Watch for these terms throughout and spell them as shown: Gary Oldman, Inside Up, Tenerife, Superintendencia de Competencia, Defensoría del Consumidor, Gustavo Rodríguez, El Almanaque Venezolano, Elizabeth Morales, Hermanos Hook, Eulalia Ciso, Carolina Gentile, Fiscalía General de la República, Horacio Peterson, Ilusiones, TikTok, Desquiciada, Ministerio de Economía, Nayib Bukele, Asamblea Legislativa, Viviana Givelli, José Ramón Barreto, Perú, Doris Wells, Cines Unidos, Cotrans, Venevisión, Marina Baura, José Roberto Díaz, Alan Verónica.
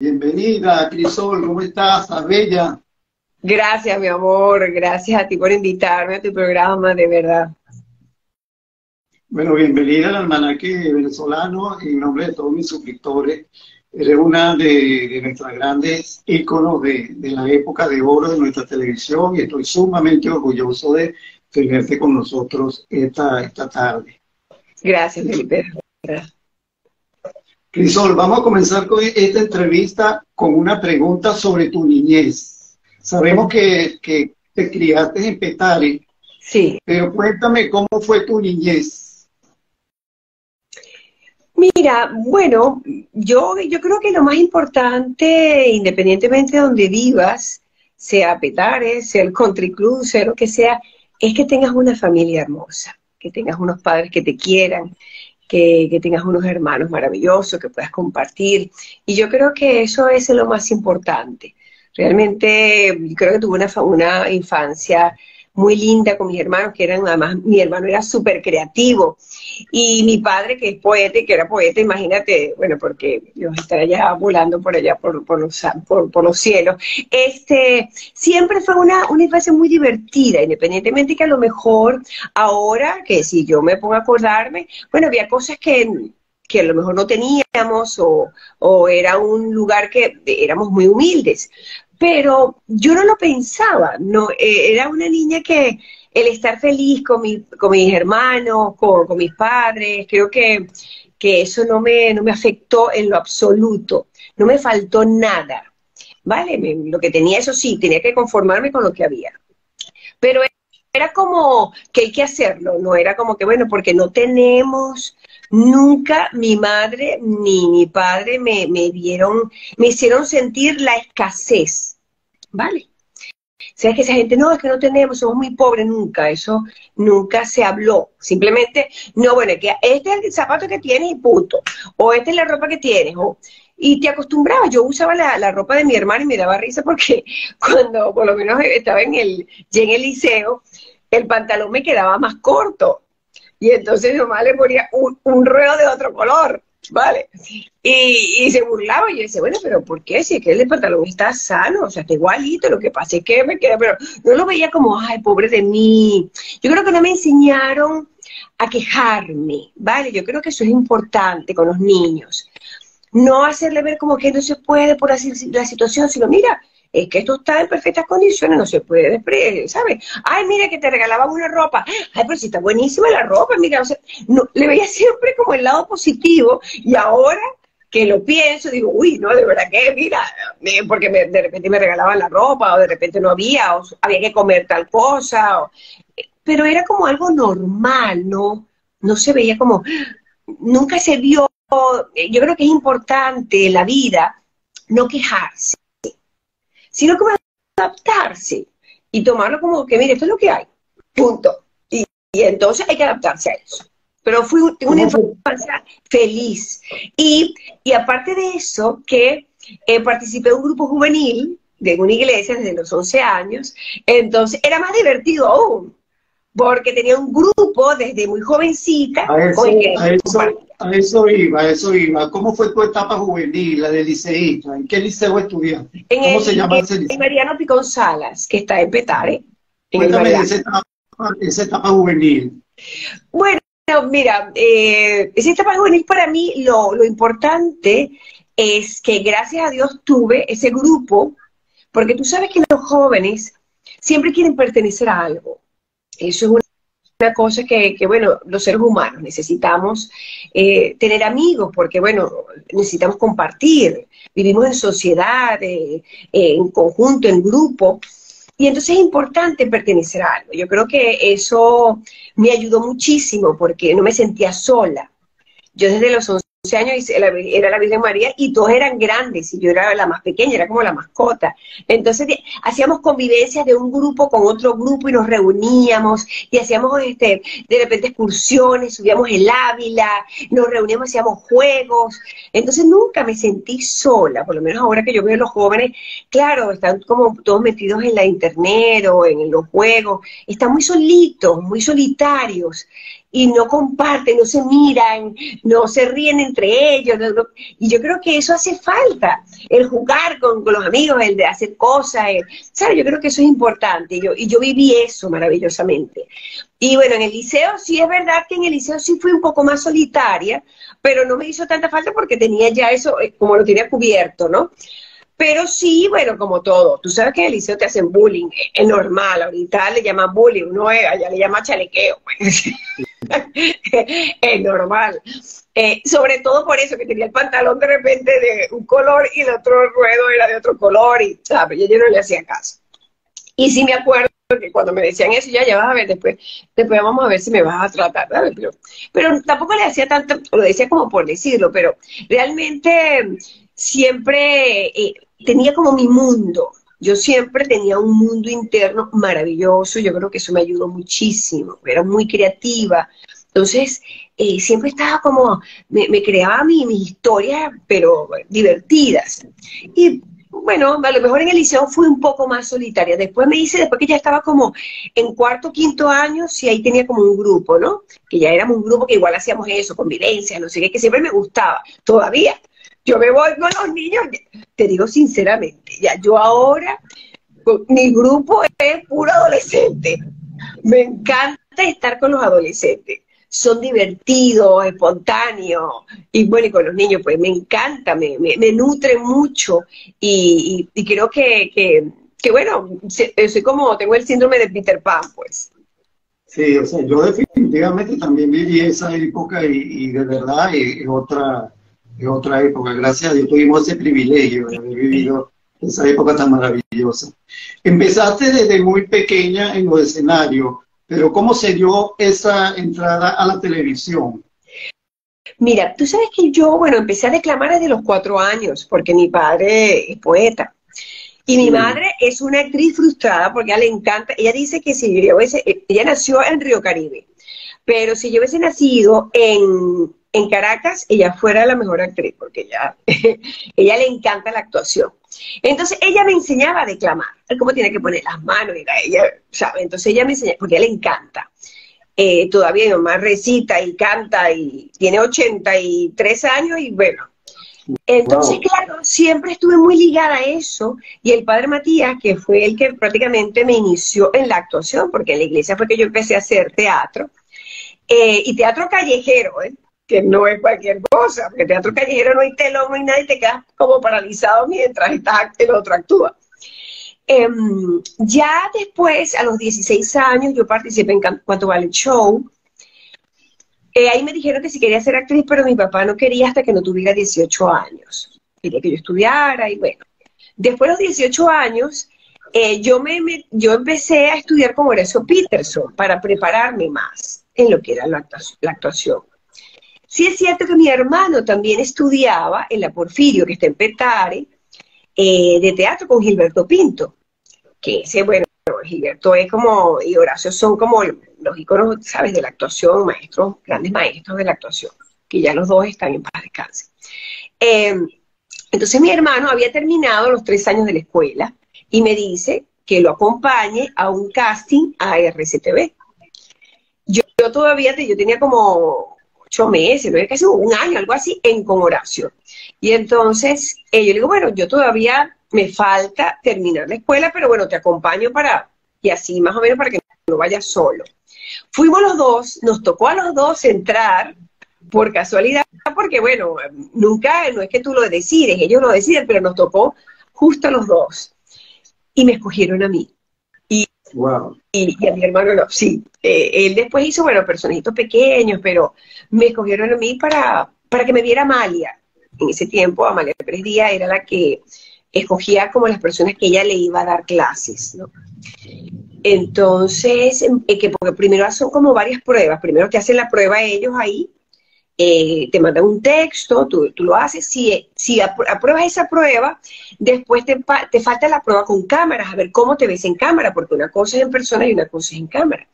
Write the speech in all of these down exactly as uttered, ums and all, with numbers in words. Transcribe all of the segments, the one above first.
Bienvenida, Crisol, ¿cómo estás? Bella. Gracias, mi amor, gracias a ti por invitarme a tu programa, de verdad. Bueno, bienvenida al Almanaque Venezolano, en nombre de todos mis suscriptores. Eres una de, de nuestras grandes íconos de, de la época de oro de nuestra televisión y estoy sumamente orgulloso de tenerte con nosotros esta, esta tarde. Gracias, Felipe. Gracias. Crisol, vamos a comenzar con esta entrevista con una pregunta sobre tu niñez. Sabemos que, que te criaste en Petare. Sí. Pero cuéntame cómo fue tu niñez. Mira, bueno, yo, yo creo que lo más importante, independientemente de donde vivas, sea Petare, sea el country club, sea lo que sea, es que tengas una familia hermosa, que tengas unos padres que te quieran, Que, que tengas unos hermanos maravillosos, que puedas compartir. Y yo creo que eso es lo más importante. Realmente creo que tuve una, una infancia muy linda con mis hermanos, que eran además, mi hermano era súper creativo. Y mi padre, que es poeta, que era poeta, imagínate, bueno, porque yo estaré ya volando por allá, por, por, los, por, por los cielos. Este, siempre fue una, una infancia muy divertida, independientemente que a lo mejor ahora, que si yo me pongo a acordarme, bueno, había cosas que, que a lo mejor no teníamos o, o era un lugar que éramos muy humildes. Pero yo no lo pensaba, no, eh, era una niña que el estar feliz con, mi, con mis hermanos, con, con mis padres, creo que, que eso no me, no me afectó en lo absoluto, no me faltó nada, ¿vale? Me, lo que tenía, eso sí, tenía que conformarme con lo que había. Pero era como que hay que hacerlo, no era como que, bueno, porque no tenemos... Nunca mi madre ni mi padre me, me dieron, me hicieron sentir la escasez, ¿vale? O sea, es que esa gente, no, es que no tenemos, somos muy pobres, nunca, eso nunca se habló. Simplemente, no, bueno, que este es el zapato que tienes y punto, o esta es la ropa que tienes, o... Y te acostumbrabas, yo usaba la, la ropa de mi hermana y me daba risa porque cuando por lo menos estaba en el, ya en el liceo, el pantalón me quedaba más corto. Y entonces mi mamá le ponía un, un ruedo de otro color, ¿vale? Y, y se burlaba y yo decía, bueno, pero ¿por qué? Si es que el pantalón está sano, o sea, está igualito, lo que pasa es que me queda, pero no lo veía como, ay, pobre de mí. Yo creo que no me enseñaron a quejarme, ¿vale? Yo creo que eso es importante con los niños. No hacerle ver como que no se puede por así la situación, sino mira... Es que esto está en perfectas condiciones, no se puede despreciar, ¿sabes? Ay, mira que te regalaban una ropa. Ay, pero si está buenísima la ropa, mira, o sea, no, le veía siempre como el lado positivo y ahora que lo pienso, digo, uy, no, de verdad que, mira, porque me, de repente me regalaban la ropa o de repente no había, o había que comer tal cosa, o, pero era como algo normal, ¿no? No se veía como, nunca se vio, yo creo que es importante en la vida no quejarse, sino como adaptarse y tomarlo como que, mire, esto es lo que hay, punto. Y, y entonces hay que adaptarse a eso. Pero fui un, una infancia feliz. Y, y aparte de eso, que eh, participé en un grupo juvenil de una iglesia desde los once años, entonces era más divertido aún, porque tenía un grupo desde muy jovencita. A eso, que a eso, a eso iba, a eso iba. ¿Cómo fue tu etapa juvenil, la de liceísta? ¿En qué liceo estudiaste? En ¿Cómo el, se llama en, ese liceo? En Mariano Picón Salas, que está en Petare. Cuéntame esa etapa, esa etapa juvenil. Bueno, mira, eh, esa etapa juvenil para mí lo, lo importante es que gracias a Dios tuve ese grupo, porque tú sabes que los jóvenes siempre quieren pertenecer a algo. Eso es una, una cosa que, que, bueno, los seres humanos necesitamos eh, tener amigos porque, bueno, necesitamos compartir. Vivimos en sociedad, eh, eh, en conjunto, en grupo. Y entonces es importante pertenecer a algo. Yo creo que eso me ayudó muchísimo porque no me sentía sola. Yo desde los once años era la Virgen María y todos eran grandes y yo era la más pequeña, era como la mascota. Entonces hacíamos convivencias de un grupo con otro grupo y nos reuníamos y hacíamos este de repente excursiones, subíamos el Ávila, nos reuníamos, hacíamos juegos. Entonces nunca me sentí sola, por lo menos ahora que yo veo a los jóvenes, claro, están como todos metidos en la internet o en los juegos, están muy solitos, muy solitarios. y no comparten, no se miran, no se ríen entre ellos, no, no, y yo creo que eso hace falta, el jugar con, con los amigos, el de hacer cosas, el, ¿sabes? Yo creo que eso es importante, y yo, y yo viví eso maravillosamente. Y bueno, en el liceo sí es verdad que en el liceo sí fui un poco más solitaria, pero no me hizo tanta falta porque tenía ya eso, como lo tenía cubierto, ¿no? Pero sí, bueno, como todo. Tú sabes que en el liceo te hacen bullying, es normal, ahorita le llaman bullying, uno es, allá le llama chalequeo. Pues. Es normal. Eh, sobre todo por eso, que tenía el pantalón de repente de un color y el otro ruedo era de otro color, y ¿sabes? Yo, yo no le hacía caso. Y sí me acuerdo que cuando me decían eso, ya, ya vas a ver, después después vamos a ver si me vas a tratar, ¿sabes? Pero, pero tampoco le hacía tanto, lo decía como por decirlo, pero realmente siempre... Eh, tenía como mi mundo, yo siempre tenía un mundo interno maravilloso, yo creo que eso me ayudó muchísimo, era muy creativa, entonces eh, siempre estaba como, me, me creaba mi, mis historias, pero divertidas, y bueno, a lo mejor en el liceo fui un poco más solitaria, después me hice, después que ya estaba como en cuarto, quinto año, sí, ahí tenía como un grupo, ¿no? Que ya éramos un grupo que igual hacíamos eso, convivencia, no sé qué, que siempre me gustaba, todavía. Yo me voy con los niños, te digo sinceramente, ya yo ahora, mi grupo es puro adolescente. Me encanta estar con los adolescentes. Son divertidos, espontáneos, y bueno, y con los niños, pues me encanta, me, me, me nutre mucho. Y, y, y creo que, que, que, bueno, soy como, tengo el síndrome de Peter Pan, pues. Sí, o sea, yo definitivamente también viví esa época y, y de verdad es otra... en otra época, gracias a Dios tuvimos ese privilegio de haber vivido esa época tan maravillosa. Empezaste desde muy pequeña en los escenarios, pero ¿cómo se dio esa entrada a la televisión? Mira, tú sabes que yo, bueno, empecé a declamar desde los cuatro años, porque mi padre es poeta. Y mi madre es una actriz frustrada porque a ella le encanta, ella dice que si yo hubiese, ella nació en Río Caribe, pero si yo hubiese nacido en... en Caracas, ella fuera la mejor actriz, porque ella, ella le encanta la actuación. Entonces, ella me enseñaba a declamar, cómo tiene que poner las manos, era ella, ¿sabe? Entonces, ella me enseñaba, porque a ella le encanta. Eh, todavía mi mamá recita y canta, y tiene ochenta y tres años, y bueno. Entonces, wow. Claro, siempre estuve muy ligada a eso, y el padre Matías, que fue el que prácticamente me inició en la actuación, porque en la iglesia fue que yo empecé a hacer teatro, eh, y teatro callejero, ¿eh? Que no es cualquier cosa, porque teatro callejero no hay telón, no hay nada, y te quedas como paralizado mientras estás, el otro actúa. Eh, ya después, a los dieciséis años, yo participé en Cuánto Vale el Show. Eh, ahí me dijeron que si quería ser actriz, pero mi papá no quería hasta que no tuviera dieciocho años. Quería que yo estudiara, y bueno. Después de los dieciocho años, eh, yo, me, me, yo empecé a estudiar con Horacio Peterson para prepararme más en lo que era la actuación. Sí es cierto que mi hermano también estudiaba en la Porfirio, que está en Petare, eh, de teatro con Gilberto Pinto, que ese, bueno, Gilberto es como, y Horacio son como los íconos, ¿sabes?, de la actuación, maestros, grandes maestros de la actuación, que ya los dos están en paz descanse. Eh, entonces mi hermano había terminado los tres años de la escuela y me dice que lo acompañe a un casting a R C T V. Yo, yo todavía, yo tenía como... ocho meses, no era casi un año, algo así, en con Horacio. Y entonces eh, yo le digo, bueno, yo todavía me falta terminar la escuela, pero bueno, te acompaño para, y así más o menos para que no vayas solo. Fuimos los dos, nos tocó a los dos entrar por casualidad, porque bueno, nunca, no es que tú lo decides, ellos lo deciden, pero nos tocó justo a los dos. Y me escogieron a mí. Wow. Y, y a mi hermano no, sí, eh, él después hizo, bueno, personajitos pequeños, pero me escogieron a mí para, para que me viera Amalia. En ese tiempo Amalia Pérez Díaz era la que escogía como las personas que ella le iba a dar clases, ¿no? Entonces, eh, que porque primero son como varias pruebas, primero te hacen la prueba ellos ahí, eh, te mandan un texto, tú, tú lo haces, si, si apruebas esa prueba, después te, te falta la prueba con cámaras, a ver cómo te ves en cámara, porque una cosa es en persona y una cosa es en cámara.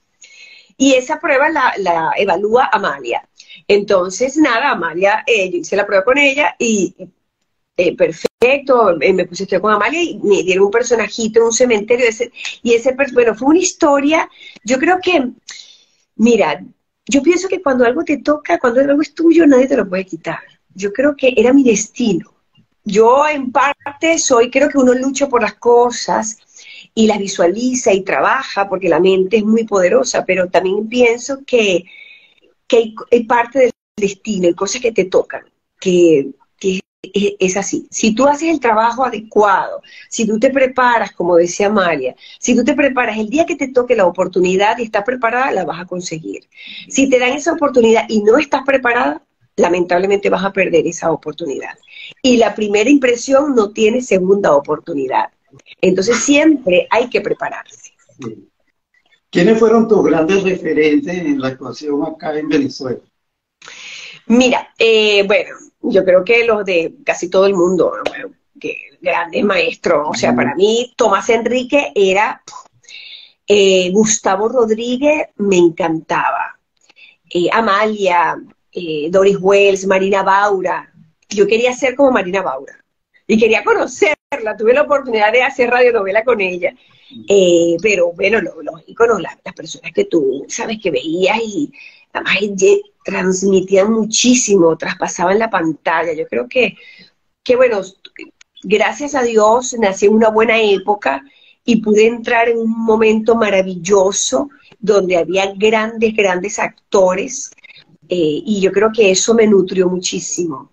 Y esa prueba la, la evalúa Amalia. Entonces, nada, Amalia, eh, yo hice la prueba con ella y eh, perfecto, eh, me puse estoy con Amalia y me dieron un personajito en un cementerio, ese, y ese, bueno, fue una historia, yo creo que, mira, yo pienso que cuando algo te toca, cuando algo es tuyo, nadie te lo puede quitar. Yo creo que era mi destino. Yo en parte soy, creo que uno lucha por las cosas y las visualiza y trabaja, porque la mente es muy poderosa, pero también pienso que, que hay parte del destino, hay cosas que te tocan, que, que es así. Si tú haces el trabajo adecuado, si tú te preparas, como decía Amalia, si tú te preparas, el día que te toque la oportunidad y estás preparada, la vas a conseguir. Si te dan esa oportunidad y no estás preparada, lamentablemente vas a perder esa oportunidad. Y la primera impresión no tiene segunda oportunidad. Entonces siempre hay que prepararse. ¿Quiénes fueron tus grandes referentes en la actuación acá en Venezuela? Mira, eh, bueno, yo creo que los de casi todo el mundo, bueno, que grandes maestros. O sea, mm. para mí Tomás Enrique era... Eh, Gustavo Rodríguez me encantaba. Eh, Amalia, eh, Doris Wells, Marina Baura. Yo quería ser como Marina Baura. Y quería conocerla. Tuve la oportunidad de hacer radionovela con ella. Eh, pero bueno, los, los íconos, las, las personas que tú, sabes, que veías y... Además, transmitían muchísimo, traspasaban la pantalla. Yo creo que, que, bueno, gracias a Dios nací en una buena época y pude entrar en un momento maravilloso donde había grandes, grandes actores, eh, y yo creo que eso me nutrió muchísimo.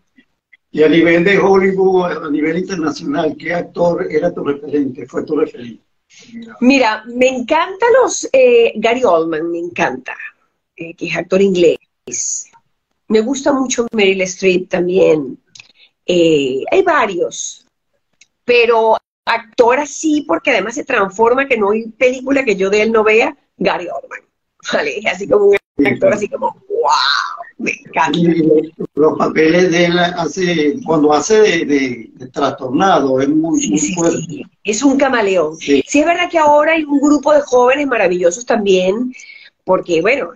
Y a nivel de Hollywood, a nivel internacional, ¿qué actor era tu referente? ¿Fue tu referente? Mira, Mira me encantan los... Eh, Gary Oldman, me encanta, que es actor inglés. Me gusta mucho Meryl Streep también. Eh, hay varios, pero actor así, porque además se transforma, que no hay película que yo de él no vea, Gary Oldman. ¿Vale? Así como un actor así como, wow, me encanta. Y los papeles de él hace, cuando hace de, de, de trastornado, es muy, sí, muy sí, fuerte. Sí. Es un camaleón. Sí. Sí, es verdad que ahora hay un grupo de jóvenes maravillosos también, porque bueno...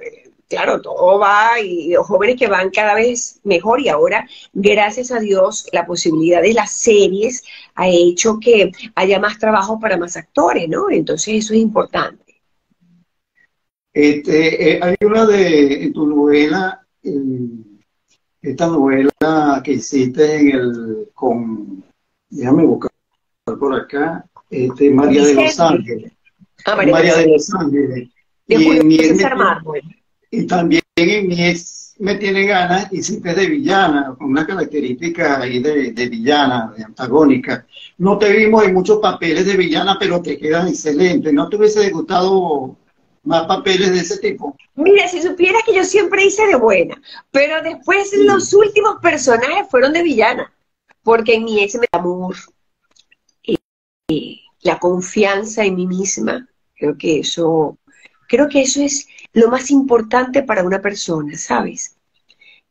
Claro, todo va, y los jóvenes que van cada vez mejor, y ahora, gracias a Dios, la posibilidad de las series ha hecho que haya más trabajo para más actores, ¿no? Entonces eso es importante. Este, eh, hay una de en tu novela, en esta novela que hiciste en el, con, déjame buscar por acá, este, María Vicente. de los Ángeles. Ah, María, María de los Ángeles. De Julio. Y también en Mi ex me tiene ganas, hiciste de villana, con una característica ahí de, de villana, de antagónica. No te vimos en muchos papeles de villana, pero te quedan excelentes. ¿No te hubiese gustado más papeles de ese tipo? Mira, si supieras que yo siempre hice de buena, pero después sí. Los últimos personajes fueron de villana, porque en Mi ex me... amor, eh, la confianza en mí misma, creo que eso, creo que eso es... lo más importante para una persona, ¿sabes?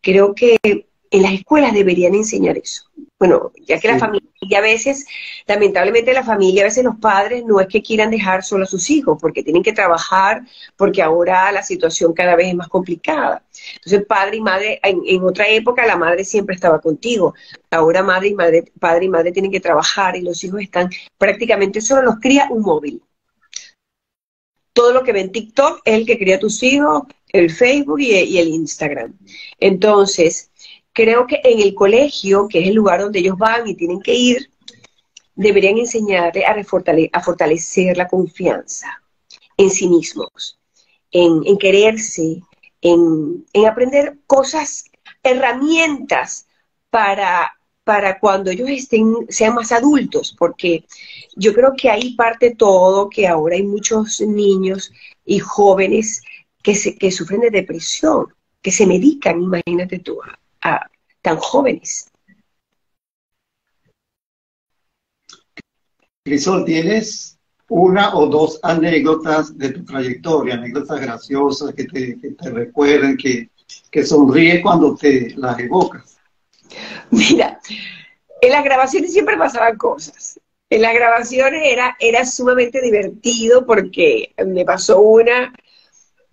Creo que en las escuelas deberían enseñar eso. Bueno, ya que sí. La familia a veces, lamentablemente la familia, a veces los padres no es que quieran dejar solo a sus hijos, porque tienen que trabajar, porque ahora la situación cada vez es más complicada. Entonces padre y madre, en, en otra época la madre siempre estaba contigo. Ahora madre y madre, padre y madre tienen que trabajar y los hijos están prácticamente solo, los cría un móvil. Todo lo que ve en TikTok es el que cría tus hijos, el Facebook y, y el Instagram. Entonces, creo que en el colegio, que es el lugar donde ellos van y tienen que ir, deberían enseñarle a, refortale, a fortalecer la confianza en sí mismos, en, en quererse, en, en aprender cosas, herramientas para... para cuando ellos estén, sean más adultos, porque yo creo que ahí parte todo, que ahora hay muchos niños y jóvenes que, se, que sufren de depresión, que se medican, imagínate tú, a, a tan jóvenes. Crisol, ¿tienes una o dos anécdotas de tu trayectoria, anécdotas graciosas que te, que te recuerden, que, que sonríes cuando te las evocas? Mira, en las grabaciones siempre pasaban cosas. En las grabaciones era, era sumamente divertido, porque me pasó una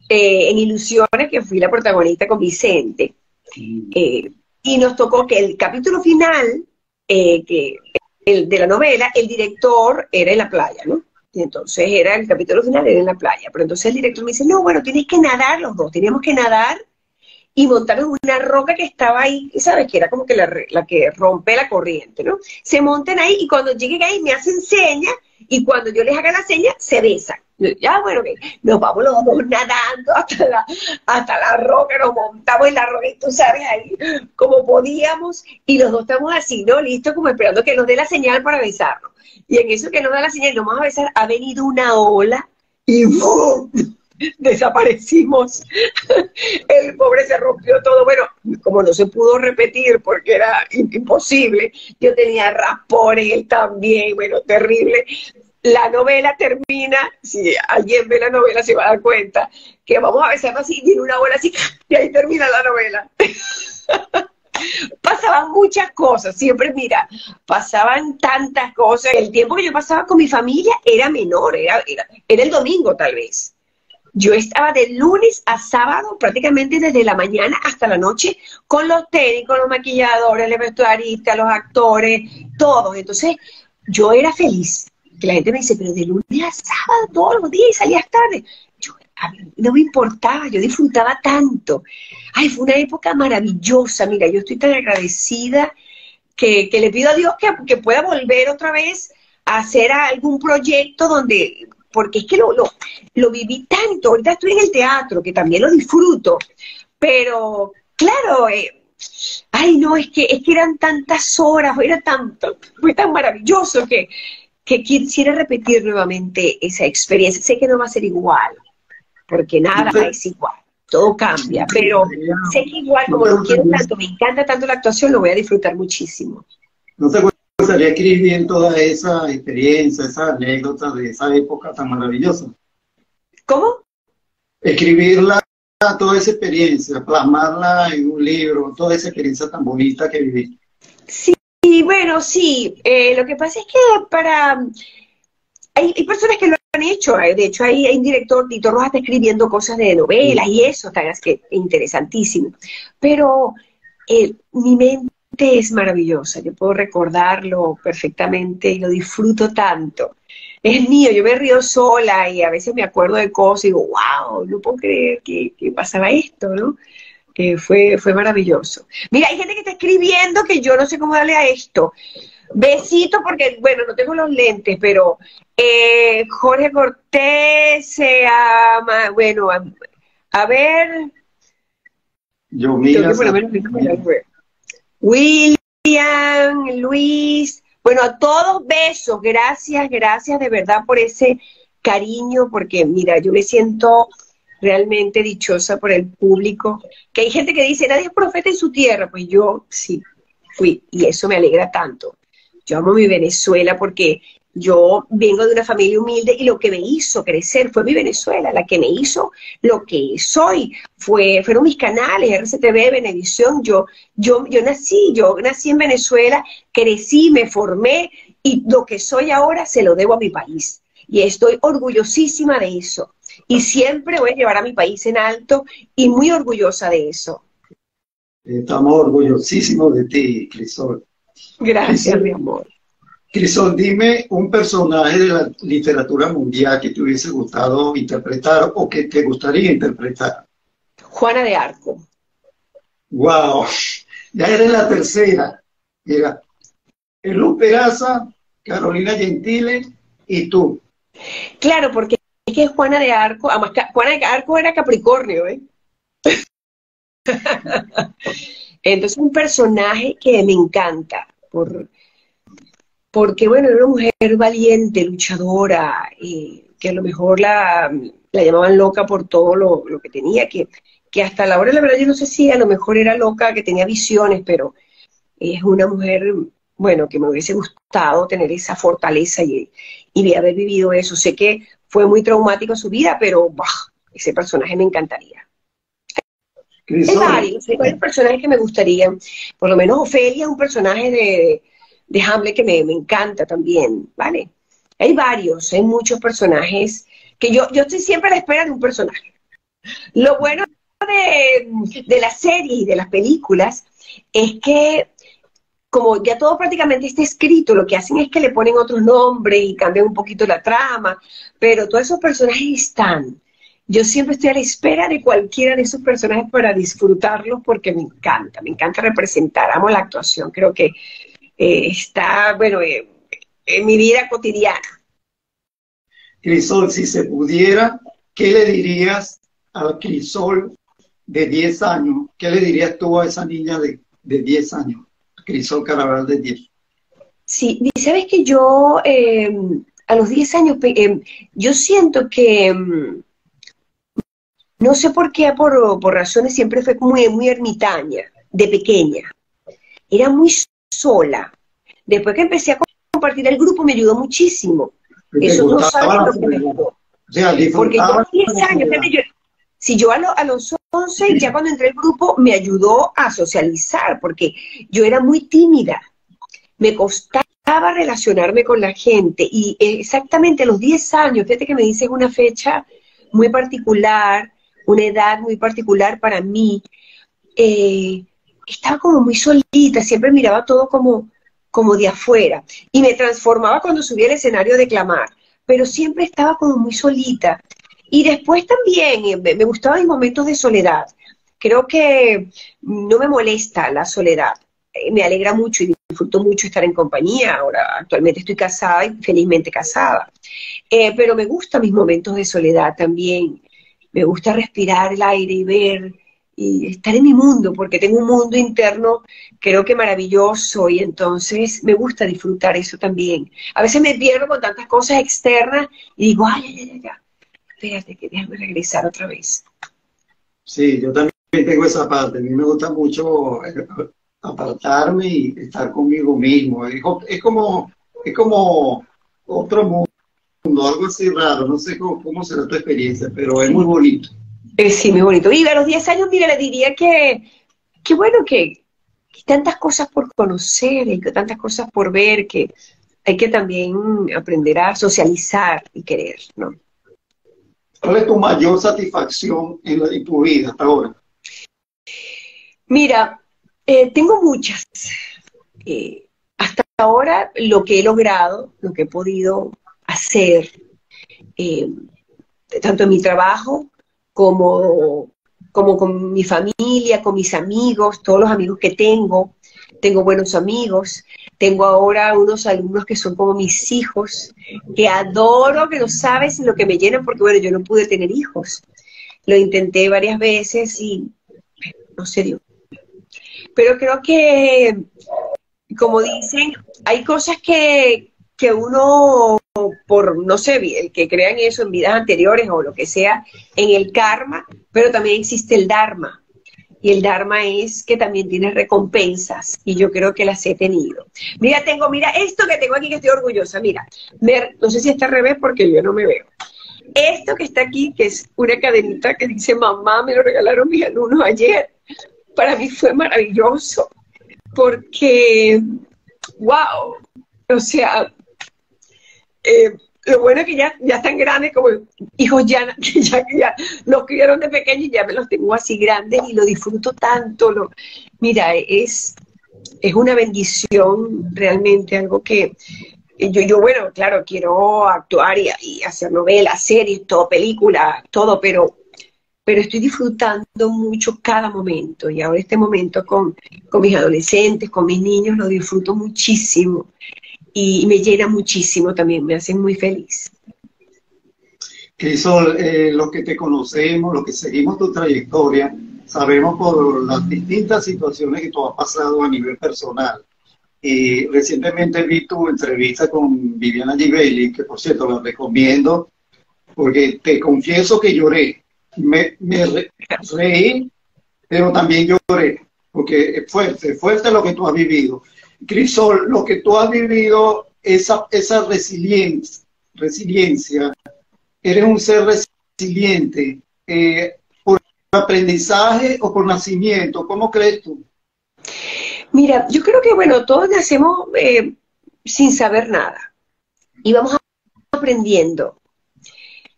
eh, en Ilusiones, que fui la protagonista con Vicente. Eh, y nos tocó que el capítulo final eh, que, el, de la novela, el director era en la playa, ¿no? Y entonces era el capítulo final, era en la playa. Pero entonces el director me dice, no, bueno, tienes que nadar los dos. Teníamos que nadar y montarnos una roca que estaba ahí, ¿sabes? Que era como que la, la que rompe la corriente, ¿no? Se montan ahí y cuando lleguen ahí me hacen señas y cuando yo les haga la seña, se besan. Ya, ah, bueno, okay. Nos vamos los dos nadando hasta la, hasta la roca, nos montamos en la roca y tú sabes ahí como podíamos y los dos estamos así, ¿no? Listos como esperando que nos dé la señal para besarnos. Y en eso que nos da la señal, nos vamos a besar, ha venido una ola y ¡bum! Desaparecimos. El pobre se rompió todo. Bueno, como no se pudo repetir porque era imposible, yo tenía raspones, él también, bueno, terrible. La novela termina, si alguien ve la novela se va a dar cuenta, que vamos a besarnos así, y en una ola así, y ahí termina la novela. Pasaban muchas cosas, siempre, mira, pasaban tantas cosas. El tiempo que yo pasaba con mi familia era menor, era, era, era el domingo tal vez. Yo estaba de lunes a sábado, prácticamente desde la mañana hasta la noche, con los técnicos, los maquilladores, los vestuaristas, los actores, todos. Entonces, yo era feliz. Que la gente me dice, pero de lunes a sábado, todos los días, y salías tarde. Yo, a mí no me importaba, yo disfrutaba tanto. Ay, fue una época maravillosa. Mira, yo estoy tan agradecida que, que le pido a Dios que, que pueda volver otra vez a hacer algún proyecto donde... Porque es que lo, lo, lo viví tanto. Ahorita estoy en el teatro, que también lo disfruto. Pero, claro, eh, ay, no, es que, es que eran tantas horas, era tan, tan, fue tan maravilloso que, que quisiera repetir nuevamente esa experiencia. Sé que no va a ser igual, porque nada es igual, todo cambia. Pero sé que igual, como lo quiero tanto, me encanta tanto la actuación, lo voy a disfrutar muchísimo. No te gustaría escribir bien toda esa experiencia, esa anécdota de esa época tan maravillosa. ¿Cómo? Escribirla, toda esa experiencia, plasmarla en un libro, toda esa experiencia tan bonita que viví. Sí, bueno, sí. Eh, lo que pasa es que para... Hay, hay personas que lo han hecho. De hecho, hay, hay un director, Tito Rojas, está escribiendo cosas de novelas y eso, tan que interesantísimo. Pero eh, mi mente es maravillosa, yo puedo recordarlo perfectamente y lo disfruto tanto. Es mío, yo me río sola y a veces me acuerdo de cosas y digo, wow, no puedo creer que, que pasaba esto, ¿no? Eh, fue, fue maravilloso. Mira, hay gente que está escribiendo que yo no sé cómo darle a esto. Besito porque, bueno, no tengo los lentes, pero eh, Jorge Cortés, eh, ama, bueno, a, a ver... Yo mira... William, Luis, bueno, a todos besos, gracias, gracias de verdad por ese cariño, porque mira, yo me siento realmente dichosa por el público, que hay gente que dice, nadie es profeta en su tierra, pues yo sí fui, y eso me alegra tanto. Yo amo mi Venezuela porque yo vengo de una familia humilde y lo que me hizo crecer fue mi Venezuela, la que me hizo lo que soy. Fue, fueron mis canales, R C T V, Venevisión. Yo, yo, yo nací, yo nací en Venezuela, crecí, me formé y lo que soy ahora se lo debo a mi país. Y estoy orgullosísima de eso. Y siempre voy a llevar a mi país en alto y muy orgullosa de eso. Estamos orgullosísimos de ti, Crisol. Gracias, Crisol, mi amor. Crisol, dime un personaje de la literatura mundial que te hubiese gustado interpretar o que te gustaría interpretar. Juana de Arco. ¡Wow! Ya eres la tercera. Mira, Luz Peraza, Carolina Gentile y tú. Claro, porque es que Juana de Arco, además Juana de Arco era Capricornio, ¿eh? Entonces un personaje que me encanta, por... porque, bueno, era una mujer valiente, luchadora, eh, que a lo mejor la, la llamaban loca por todo lo, lo que tenía, que, que hasta la hora, la verdad, yo no sé si a lo mejor era loca, que tenía visiones, pero es una mujer, bueno, que me hubiese gustado tener esa fortaleza y, y haber vivido eso. Sé que fue muy traumático su vida, pero bah, ese personaje me encantaría. Hay varios, hay varios personajes que me gustarían, por lo menos Ofelia es un personaje de... de Hamlet, que me, me encanta también, ¿vale? Hay varios, hay muchos personajes, que yo, yo estoy siempre a la espera de un personaje. Lo bueno de, de las series y de las películas es que como ya todo prácticamente está escrito, lo que hacen es que le ponen otros nombres y cambian un poquito la trama, pero todos esos personajes están. Yo siempre estoy a la espera de cualquiera de esos personajes para disfrutarlos porque me encanta, me encanta representar, amo la actuación, creo que eh, está, bueno, eh, en mi vida cotidiana. Crisol, si se pudiera, ¿qué le dirías a Crisol de diez años? ¿Qué le dirías tú a esa niña de, de diez años? Crisol Carabal de diez. Sí, sabes que yo eh, a los diez años, eh, yo siento que, eh, no sé por qué, por, por razones, siempre fue muy, muy ermitaña, de pequeña. Era muy sola. Después que empecé a compartir el grupo me ayudó muchísimo. Eso no sabes lo que me ayudó. O sea, porque yo a diez años, yo, si yo a, lo, a los once, sí, ya cuando entré al grupo, me ayudó a socializar, porque yo era muy tímida, me costaba relacionarme con la gente, y exactamente a los diez años, fíjate que me dicen una fecha muy particular, una edad muy particular para mí, eh, estaba como muy solita, siempre miraba todo como, como de afuera, y me transformaba cuando subía al escenario a declamar, pero siempre estaba como muy solita. Y después también me gustaban mis momentos de soledad. Creo que no me molesta la soledad. Me alegra mucho y disfruto mucho estar en compañía. Ahora actualmente estoy casada y felizmente casada. Eh, pero me gustan mis momentos de soledad también. Me gusta respirar el aire y ver y estar en mi mundo, porque tengo un mundo interno creo que maravilloso y entonces me gusta disfrutar eso también. A veces me pierdo con tantas cosas externas y digo, ay, ay, ay, ay. Espérate, que déjame regresar otra vez. Sí, yo también tengo esa parte. A mí me gusta mucho apartarme y estar conmigo mismo. Es como, es como otro mundo, algo así raro. No sé cómo, cómo será tu experiencia, pero es muy bonito. Eh, sí, muy bonito. Y a los diez años, mira, le diría que, que bueno, que, que hay tantas cosas por conocer, hay tantas cosas por ver, que hay que también aprender a socializar y querer, ¿no? ¿Cuál es tu mayor satisfacción en, la, en tu vida hasta ahora? Mira, eh, tengo muchas. Eh, hasta ahora lo que he logrado, lo que he podido hacer, eh, tanto en mi trabajo como, como con mi familia, con mis amigos, todos los amigos que tengo. Tengo buenos amigos, tengo ahora unos alumnos que son como mis hijos, que adoro, que no sabes lo que me llenan, porque bueno, yo no pude tener hijos. Lo intenté varias veces y no se dio. Pero creo que, como dicen, hay cosas que, que uno, por no sé, el que crean eso en vidas anteriores o lo que sea, en el karma, pero también existe el dharma. Y el dharma es que también tienes recompensas, y yo creo que las he tenido. Mira, tengo, mira, esto que tengo aquí que estoy orgullosa, mira. Me, no sé si está al revés porque yo no me veo. Esto que está aquí, que es una cadenita que dice, mamá, me lo regalaron mis alumnos ayer. Para mí fue maravilloso, porque, wow, o sea, eh, lo bueno es que ya, ya están grandes, como hijos ya, que ya, ya los criaron de pequeños y ya me los tengo así grandes y lo disfruto tanto. Lo, mira, es, es una bendición realmente, algo que yo, yo bueno, claro, quiero actuar y, y hacer novelas, series, todo, películas, todo, pero, pero estoy disfrutando mucho cada momento. Y ahora este momento con, con mis adolescentes, con mis niños, lo disfruto muchísimo. Y me llena muchísimo también, me hacen muy feliz. Crisol, eh, los que te conocemos, los que seguimos tu trayectoria, sabemos por las distintas situaciones que tú has pasado a nivel personal. Eh, recientemente vi tu entrevista con Viviana Givelli, que por cierto la recomiendo, porque te confieso que lloré. Me, me re, reí, pero también lloré, porque es fuerte, fuerte lo que tú has vivido. Crisol, lo que tú has vivido, esa, esa resiliencia, resiliencia, eres un ser resiliente, eh, por aprendizaje o por nacimiento, ¿cómo crees tú? Mira, yo creo que, bueno, todos nacemos eh, sin saber nada, y vamos aprendiendo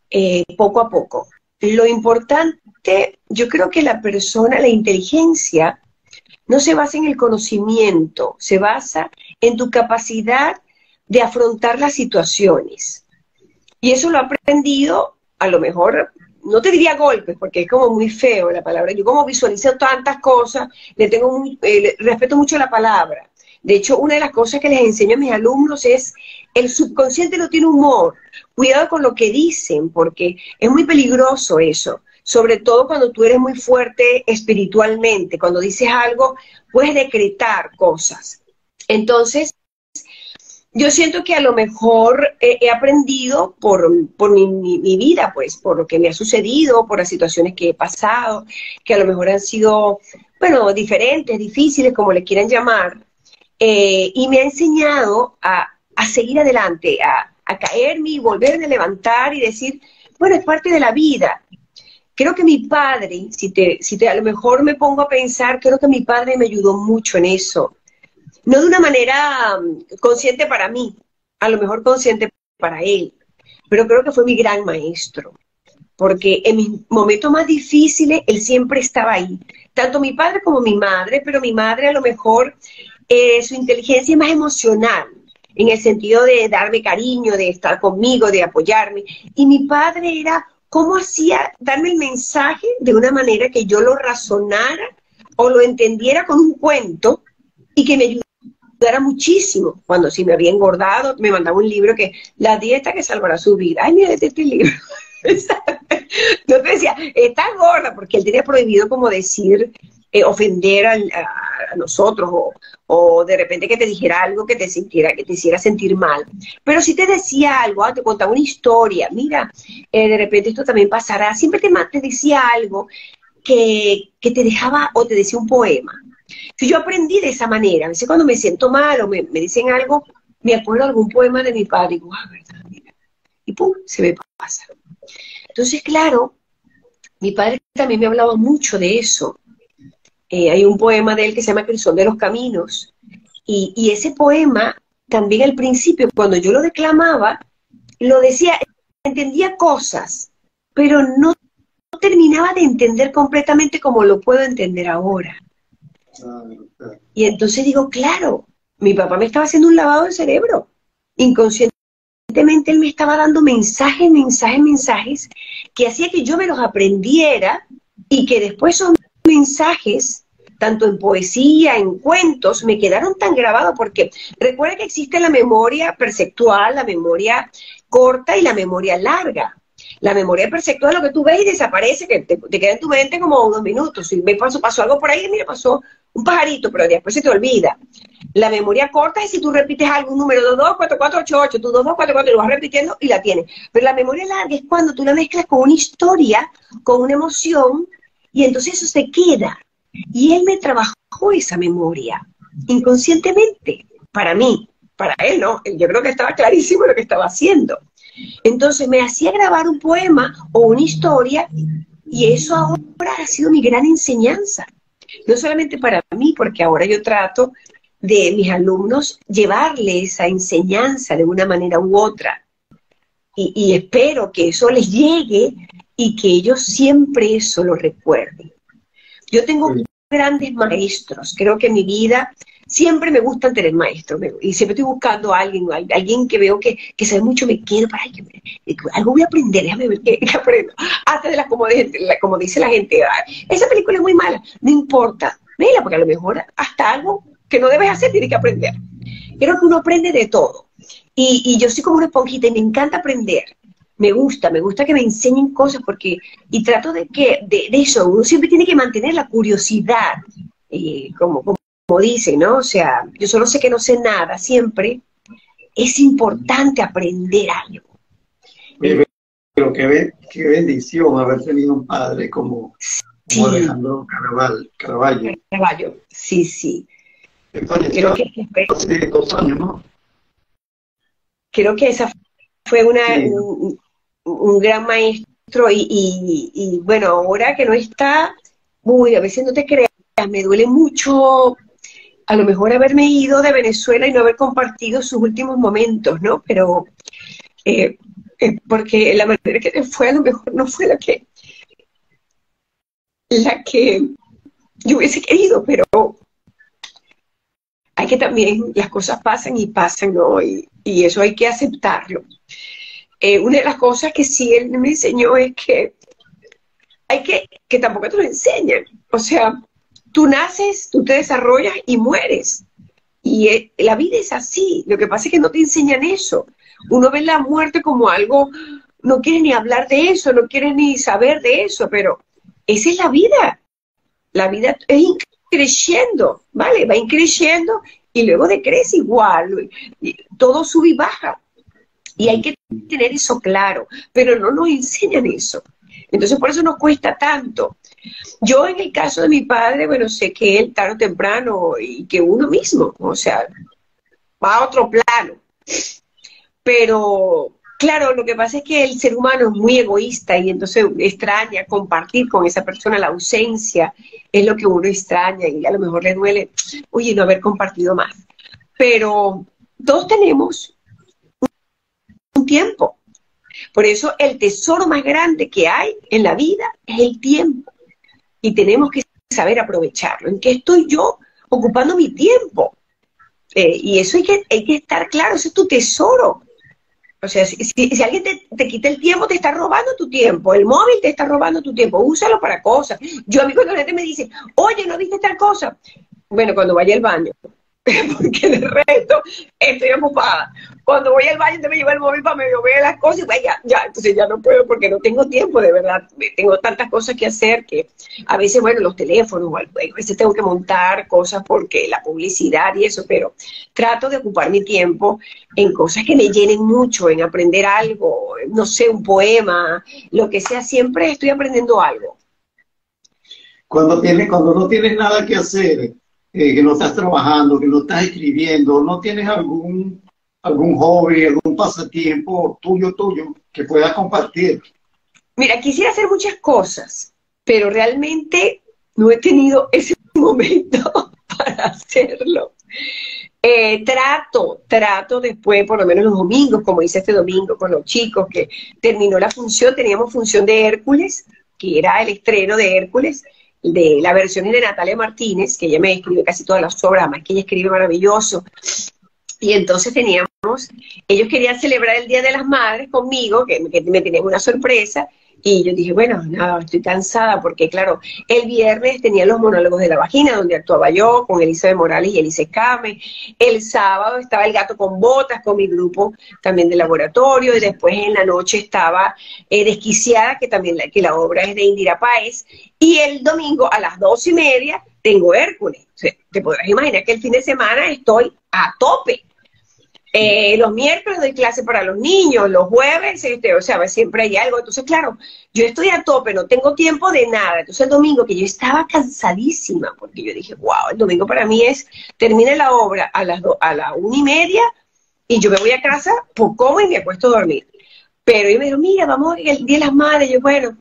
eh, poco a poco. Lo importante, yo creo que la persona, la inteligencia, no se basa en el conocimiento, se basa en tu capacidad de afrontar las situaciones. Y eso lo he aprendido, a lo mejor, no te diría golpes, porque es como muy feo la palabra. Yo como visualizo tantas cosas, le tengo un, eh, le respeto mucho la palabra. De hecho, una de las cosas que les enseño a mis alumnos es, el subconsciente no tiene humor. Cuidado con lo que dicen, porque es muy peligroso eso. Sobre todo cuando tú eres muy fuerte espiritualmente, cuando dices algo, puedes decretar cosas. Entonces, yo siento que a lo mejor he aprendido por, por mi, mi, mi vida, pues, por lo que me ha sucedido, por las situaciones que he pasado, que a lo mejor han sido, bueno, diferentes, difíciles, como le quieran llamar, eh, y me ha enseñado a, a seguir adelante, a, a caerme y volverme a levantar y decir, bueno, es parte de la vida. Creo que mi padre, si te, si te a lo mejor me pongo a pensar, creo que mi padre me ayudó mucho en eso. No de una manera consciente para mí, a lo mejor consciente para él, pero creo que fue mi gran maestro. Porque en mis momentos más difíciles, él siempre estaba ahí. Tanto mi padre como mi madre, pero mi madre a lo mejor, eh, su inteligencia es más emocional, en el sentido de darme cariño, de estar conmigo, de apoyarme. Y mi padre era... ¿Cómo hacía darme el mensaje de una manera que yo lo razonara o lo entendiera con un cuento y que me ayudara muchísimo? Cuando si me había engordado, me mandaba un libro que, la dieta que salvará su vida. Ay, mira, este libro. Yo te decía, está gorda, porque él tenía prohibido como decir, eh, ofender al, a, a nosotros o, o de repente que te dijera algo que te sintiera, que te hiciera sentir mal. Pero si te decía algo, ah, te contaba una historia, mira, eh, de repente esto también pasará. Siempre te, te decía algo que, que te dejaba o te decía un poema. Si yo aprendí de esa manera, a veces cuando me siento mal o me, me dicen algo, me acuerdo de algún poema de mi padre y digo, ah, verdad, mira. Y pum, se me pasa. Entonces, claro, mi padre también me hablaba mucho de eso. Eh, hay un poema de él que se llama Crisol de los Caminos. Y, y ese poema, también al principio, cuando yo lo declamaba, lo decía, entendía cosas, pero no, no terminaba de entender completamente como lo puedo entender ahora. Y entonces digo, claro, mi papá me estaba haciendo un lavado de cerebro, inconsciente. Evidentemente él me estaba dando mensajes, mensajes, mensajes, que hacía que yo me los aprendiera y que después esos mensajes, tanto en poesía, en cuentos, me quedaron tan grabados, porque recuerda que existe la memoria perceptual, la memoria corta y la memoria larga. La memoria perceptual es lo que tú ves y desaparece, que te, te queda en tu mente como unos minutos. Si me pasó, pasó algo por ahí, mira, pasó un pajarito, pero después se te olvida. La memoria corta es si tú repites algún número, dos, dos, cuatro, cuatro, ocho, ocho, tú dos, dos, cuatro, cuatro, y lo vas repitiendo y la tienes. Pero la memoria larga es cuando tú la mezclas con una historia, con una emoción, y entonces eso se queda. Y él me trabajó esa memoria, inconscientemente, para mí, para él, ¿no? Yo creo que estaba clarísimo lo que estaba haciendo. Entonces me hacía grabar un poema o una historia, y eso ahora ha sido mi gran enseñanza. No solamente para mí, porque ahora yo trato de mis alumnos llevarle esa enseñanza de una manera u otra. Y, y espero que eso les llegue y que ellos siempre eso lo recuerden. Yo tengo sí. grandes maestros. Creo que en mi vida siempre me gusta tener maestros. Y siempre estoy buscando a alguien, a alguien que veo que, que sabe mucho, me quiero para que me, algo voy a aprender, déjame ver qué, qué aprendo. Hasta de las, como, de, la, como dice la gente, esa película es muy mala, no importa, vela, porque a lo mejor hasta algo que no debes hacer, tienes que aprender. Creo que uno aprende de todo. Y, y yo soy como una esponjita y me encanta aprender. Me gusta, me gusta que me enseñen cosas porque... Y trato de que, de, de eso, uno siempre tiene que mantener la curiosidad. Eh, como, como, como dicen, ¿no? O sea, yo solo sé que no sé nada, siempre. Es importante aprender algo. Pero, pero qué, qué bendición haber tenido un padre como, como sí. Alejandro Carabal, Caraballo. Caraballo, sí, sí. Creo que, creo que esa fue una, sí. un, un gran maestro y, y, y bueno, ahora que no está, uy, a veces no te creas, me duele mucho a lo mejor haberme ido de Venezuela y no haber compartido sus últimos momentos, ¿no? Pero eh, eh, porque la manera que fue a lo mejor no fue la que la que yo hubiese querido, pero hay que también, las cosas pasan y pasan, ¿no? Y, y eso hay que aceptarlo. Eh, una de las cosas que sí él me enseñó es que hay que, que tampoco te lo enseñan. O sea, tú naces, tú te desarrollas y mueres. Y eh, la vida es así. Lo que pasa es que no te enseñan eso. Uno ve la muerte como algo, no quiere ni hablar de eso, no quiere ni saber de eso, pero esa es la vida. La vida es creciendo, ¿vale? Va creciendo y luego decrece igual. Y todo sube y baja. Y hay que tener eso claro, pero no nos enseñan eso. Entonces, por eso nos cuesta tanto. Yo, en el caso de mi padre, bueno, sé que él tarde o temprano, y que uno mismo, o sea, va a otro plano. Pero, claro, lo que pasa es que el ser humano es muy egoísta y entonces extraña compartir con esa persona. La ausencia es lo que uno extraña y a lo mejor le duele, oye, no haber compartido más. Pero todos tenemos un tiempo. Por eso el tesoro más grande que hay en la vida es el tiempo. Y tenemos que saber aprovecharlo. ¿En qué estoy yo ocupando mi tiempo? Eh, y eso hay que, hay que estar claro, ese es tu tesoro. O sea, si, si, si alguien te, te quita el tiempo, te está robando tu tiempo. El móvil te está robando tu tiempo. Úsalo para cosas. Yo a mí cuando la gente me dice, oye, ¿no viste tal cosa? Bueno, cuando vaya al baño. Porque de resto estoy ocupada. Cuando voy al baño te me llevo el móvil para medio ver las cosas y pues ya, ya, entonces ya no puedo porque no tengo tiempo, de verdad. Tengo tantas cosas que hacer que a veces, bueno, los teléfonos, o a veces tengo que montar cosas porque la publicidad y eso, pero trato de ocupar mi tiempo en cosas que me llenen mucho, en aprender algo, no sé, un poema, lo que sea, siempre estoy aprendiendo algo. Cuando tienes, cuando no tienes nada que hacer, Eh, que no estás trabajando, que no estás escribiendo, no tienes algún, algún hobby, algún pasatiempo tuyo, tuyo, que puedas compartir. Mira, quisiera hacer muchas cosas, pero realmente no he tenido ese momento para hacerlo. Eh, trato, trato después, por lo menos los domingos, como hice este domingo con los chicos, que terminó la función, teníamos función de Hércules, que era el estreno de Hércules, de la versión de Natalia Martínez, que ella me escribe casi todas las obras, además que ella escribe maravilloso. Y entonces teníamos, ellos querían celebrar el Día de las Madres conmigo, que, que me tenían una sorpresa, y yo dije, bueno, no, estoy cansada, porque claro, el viernes tenía los monólogos de la vagina, donde actuaba yo, con Elizabeth Morales y Elise Escame. El sábado estaba El Gato con Botas, con mi grupo también de laboratorio, y después en la noche estaba eh, Desquiciada, que también la, que la obra es de Indira Páez, y el domingo a las dos y media tengo Hércules. O sea, te podrás imaginar que el fin de semana estoy a tope. Eh, los miércoles doy clase para los niños, los jueves, este, o sea, siempre hay algo. Entonces, claro, yo estoy a tope, no tengo tiempo de nada. Entonces el domingo, que yo estaba cansadísima, porque yo dije, wow, el domingo para mí es, termina la obra a las do, a la una y media, y yo me voy a casa, pues como y me acuesto a dormir. Pero yo me digo, mira, vamos el Día de las Madres. Yo, bueno,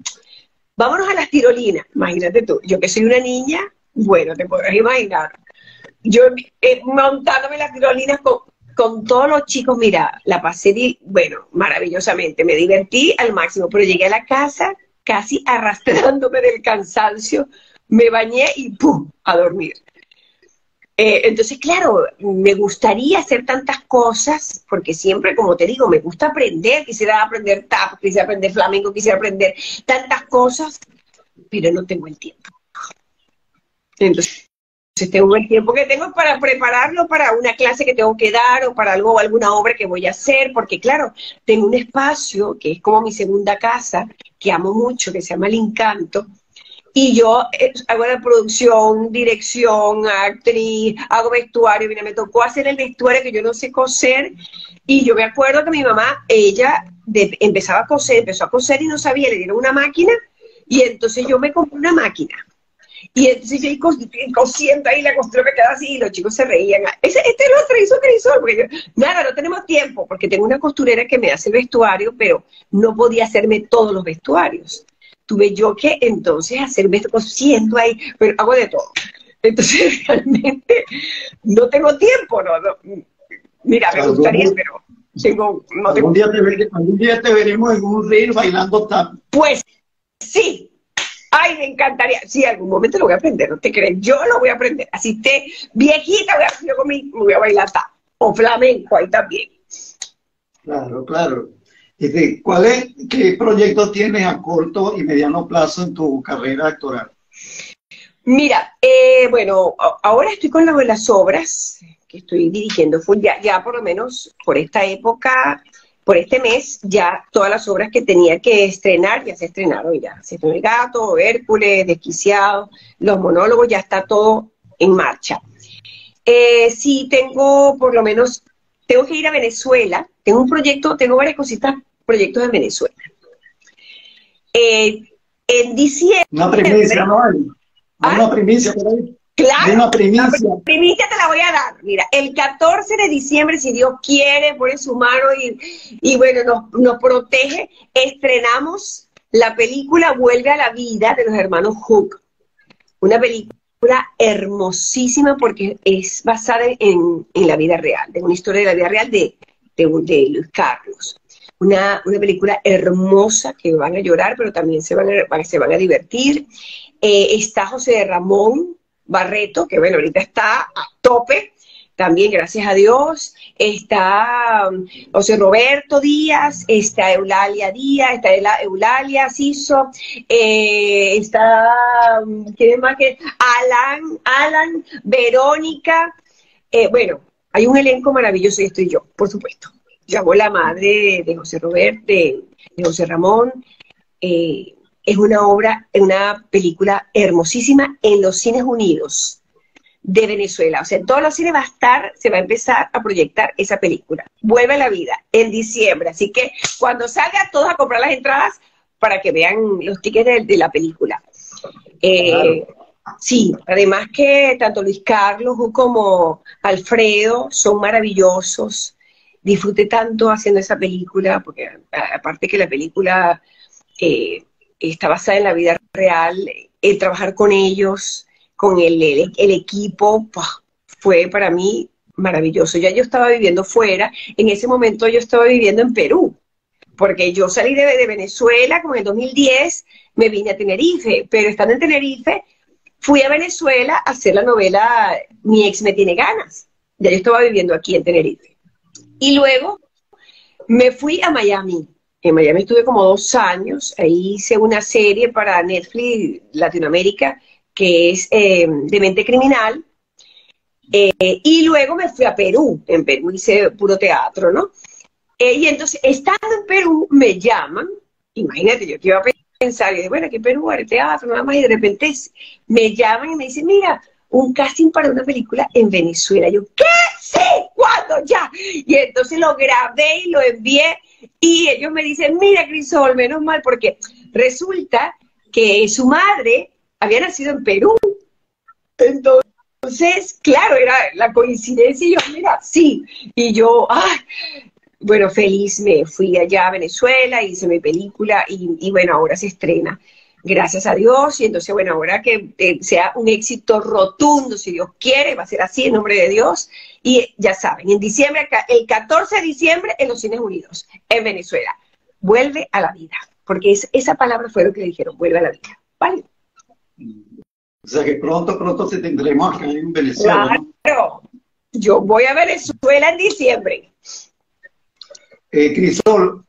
vámonos a las tirolinas. Imagínate tú, yo que soy una niña, bueno, te podrás imaginar. Yo eh, montándome las tirolinas con... con todos los chicos, mira, la pasé, bueno, maravillosamente, me divertí al máximo, pero llegué a la casa casi arrastrándome del cansancio, me bañé y ¡pum!, a dormir. Eh, entonces, claro, me gustaría hacer tantas cosas, porque siempre, como te digo, me gusta aprender, quisiera aprender tap, quisiera aprender flamenco, quisiera aprender tantas cosas, pero no tengo el tiempo. Entonces... tengo el tiempo que tengo para prepararlo para una clase que tengo que dar o para algo, alguna obra que voy a hacer, porque claro, tengo un espacio que es como mi segunda casa, que amo mucho, que se llama El Encanto, y yo hago la producción, dirección, actriz, hago vestuario. Mira, me tocó hacer el vestuario que yo no sé coser, y yo me acuerdo que mi mamá, ella de, empezaba a coser, empezó a coser y no sabía, le dieron una máquina, y entonces yo me compré una máquina. Y entonces yo cosiendo ahí la costura me quedaba así y los chicos se reían. Este lo traizó Crisol, porque yo, nada, no tenemos tiempo, porque tengo una costurera que me hace el vestuario, pero no podía hacerme todos los vestuarios. Tuve yo que entonces hacerme esto cosiendo ahí, pero hago de todo. Entonces realmente no tengo tiempo, no, no. Mira, me gustaría, pero tengo, no tengo tiempo. Algún día te veremos en un reel bailando tap. Pues sí. Ay, me encantaría. Sí, algún momento lo voy a aprender, ¿no te crees? Yo lo voy a aprender. Así esté viejita, voy a, yo con mi, voy a bailar ta, o flamenco ahí también. Claro, claro. Este, ¿cuál es, qué proyecto tienes a corto y mediano plazo en tu carrera actoral? Mira, eh, bueno, ahora estoy con las, las obras que estoy dirigiendo. Ya, ya por lo menos por esta época... Por este mes, ya todas las obras que tenía que estrenar, ya se estrenaron ya. Se estrenó El Gato, Hércules, Desquiciado, los monólogos, ya está todo en marcha. Eh, sí, tengo, por lo menos, tengo que ir a Venezuela. Tengo un proyecto, tengo varias cositas, proyectos en Venezuela. Eh, en diciembre... Una primicia, ¿no? ¿Ah? Una primicia por ahí. Claro, una primicia. La primicia te la voy a dar. Mira, el catorce de diciembre, si Dios quiere, pone su mano y, y bueno, nos, nos protege, estrenamos la película Vuelve a la Vida de los hermanos Hook. Una película hermosísima porque es basada en, en la vida real, en una historia de la vida real de, de, de Luis Carlos. Una, una película hermosa que van a llorar, pero también se van a, van, se van a divertir. Eh, está José Ramón Barreto, que bueno, ahorita está a tope, también gracias a Dios, está José Roberto Díaz, está Eulalia Díaz, está Eulalia Ciso, eh, está, ¿quién es más que? Alan, Alan, Verónica, eh, bueno, hay un elenco maravilloso y estoy yo, por supuesto, llamó la madre de José Roberto, de, de José Ramón, eh, es una obra, una película hermosísima en los Cines Unidos de Venezuela. O sea, en todos los cines va a estar, se va a empezar a proyectar esa película. Vuelve a la Vida en diciembre. Así que cuando salga, todos a comprar las entradas para que vean los tickets de, de la película. Eh, claro. Sí, además que tanto Luis Carlos como Alfredo son maravillosos. Disfruté tanto haciendo esa película, porque aparte que la película... Eh, está basada en la vida real, el trabajar con ellos, con el, el, el equipo, ¡pah! Fue para mí maravilloso. Ya yo estaba viviendo fuera, en ese momento yo estaba viviendo en Perú, porque yo salí de, de Venezuela como en el dos mil diez, me vine a Tenerife, pero estando en Tenerife fui a Venezuela a hacer la novela Mi ex me tiene ganas. Ya yo estaba viviendo aquí en Tenerife. Y luego me fui a Miami. En Miami estuve como dos años, ahí hice una serie para Netflix Latinoamérica, que es eh, de mente criminal, eh, y luego me fui a Perú, en Perú hice puro teatro, ¿no? Eh, y entonces, estando en Perú, me llaman, imagínate, yo que iba a pensar, y dije, bueno, aquí en Perú haré teatro, nada más, y de repente me llaman y me dicen, mira, un casting para una película en Venezuela. Yo, ¿qué? ¿Sí? ¿Cuándo? Ya. Y entonces lo grabé y lo envié, y ellos me dicen, mira Crisol, menos mal, porque resulta que su madre había nacido en Perú. Entonces, claro, era la coincidencia, y yo, mira, sí. Y yo, ah, bueno, feliz, me fui allá a Venezuela, hice mi película, y, y bueno, ahora se estrena, gracias a Dios. Y entonces, bueno, ahora que eh, sea un éxito rotundo, si Dios quiere, va a ser así, en nombre de Dios. Y ya saben, en diciembre, el catorce de diciembre, en los Cines Unidos, en Venezuela. Vuelve a la vida. Porque es, esa palabra fue lo que le dijeron, vuelve a la vida. ¿Vale? O sea que pronto, pronto se tendremos acá en Venezuela. Claro. ¿No? Yo voy a Venezuela en diciembre. Eh, Crisol,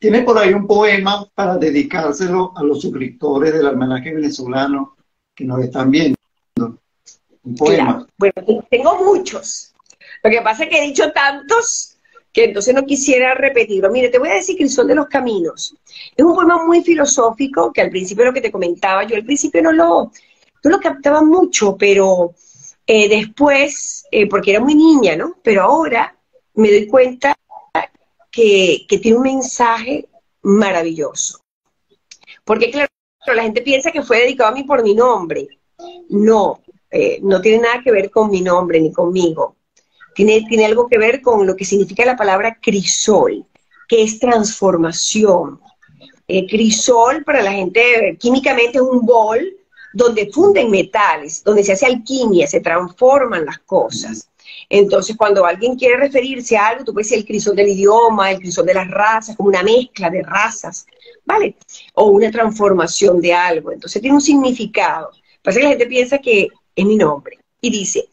¿tienes por ahí un poema para dedicárselo a los suscriptores del Almanaque Venezolano que nos están viendo? Un poema. Claro. Bueno, tengo muchos. Lo que pasa es que he dicho tantos que entonces no quisiera repetirlo. Mire, te voy a decir Crisol de los Caminos. Es un poema muy filosófico que al principio lo que te comentaba, yo al principio no lo, no lo captaba mucho, pero eh, después, eh, porque era muy niña, ¿no? Pero ahora me doy cuenta que, que tiene un mensaje maravilloso. Porque claro, la gente piensa que fue dedicado a mí por mi nombre. No, eh, no tiene nada que ver con mi nombre ni conmigo. Tiene, tiene algo que ver con lo que significa la palabra crisol, que es transformación. Eh, crisol, para la gente, químicamente es un bol donde funden metales, donde se hace alquimia, se transforman las cosas. Entonces, cuando alguien quiere referirse a algo, tú puedes decir el crisol del idioma, el crisol de las razas, como una mezcla de razas, ¿vale? O una transformación de algo. Entonces, tiene un significado. Pasa que la gente piensa que es mi nombre. Y dice,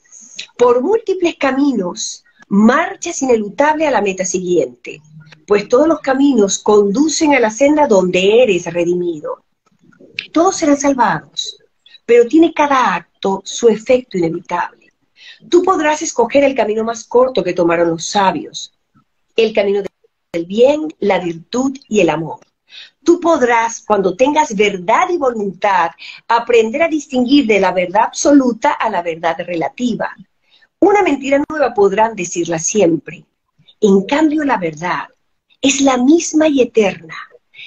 por múltiples caminos, marchas ineludables a la meta siguiente, pues todos los caminos conducen a la senda donde eres redimido. Todos serán salvados, pero tiene cada acto su efecto inevitable. Tú podrás escoger el camino más corto que tomaron los sabios, el camino del bien, la virtud y el amor. Tú podrás, cuando tengas verdad y voluntad, aprender a distinguir de la verdad absoluta a la verdad relativa. Una mentira nueva podrán decirla siempre. En cambio, la verdad es la misma y eterna,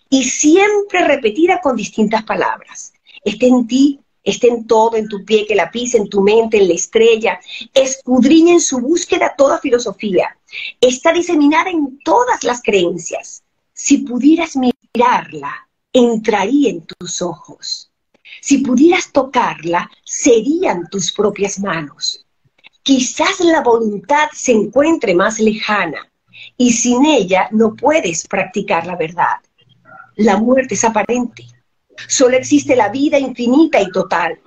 y siempre repetida con distintas palabras. Está en ti, está en todo, en tu pie que la pisa, en tu mente, en la estrella. Escudriña en su búsqueda toda filosofía. Está diseminada en todas las creencias. Si pudieras mirarla, entraría en tus ojos. Si pudieras tocarla, serían tus propias manos. Quizás la voluntad se encuentre más lejana, y sin ella no puedes practicar la verdad. La muerte es aparente. Solo existe la vida infinita y total.